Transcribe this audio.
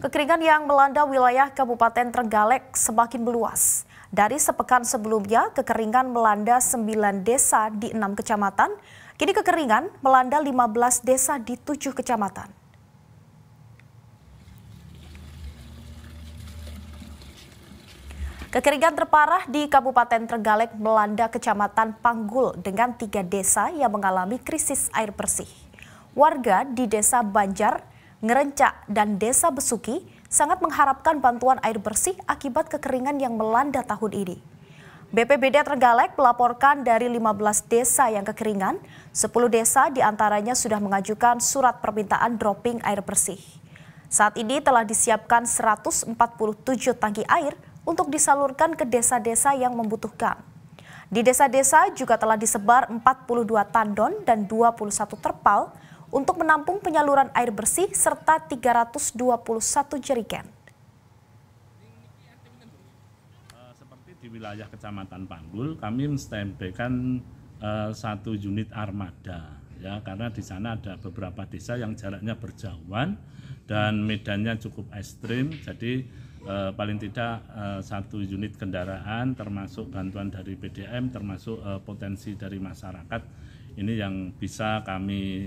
Kekeringan yang melanda wilayah Kabupaten Trenggalek semakin meluas. Dari sepekan sebelumnya, kekeringan melanda 9 desa di 6 kecamatan. Kini kekeringan melanda 15 desa di 7 kecamatan. Kekeringan terparah di Kabupaten Trenggalek melanda Kecamatan Panggul dengan 3 desa yang mengalami krisis air bersih. Warga di Desa Banjar, Ngerencak, dan Desa Besuki sangat mengharapkan bantuan air bersih akibat kekeringan yang melanda tahun ini. BPBD Trenggalek melaporkan dari 15 desa yang kekeringan, 10 desa diantaranya sudah mengajukan surat permintaan dropping air bersih. Saat ini telah disiapkan 147 tangki air untuk disalurkan ke desa-desa yang membutuhkan. Di desa-desa juga telah disebar 42 tandon dan 21 terpal untuk menampung penyaluran air bersih serta 321 jerigen. Seperti di wilayah Kecamatan Panggul, kami menstempelkan 1 unit armada, ya, karena di sana ada beberapa desa yang jaraknya berjauhan dan medannya cukup ekstrim, jadi paling tidak 1 unit kendaraan termasuk bantuan dari PDAM, termasuk potensi dari masyarakat ini yang bisa kami.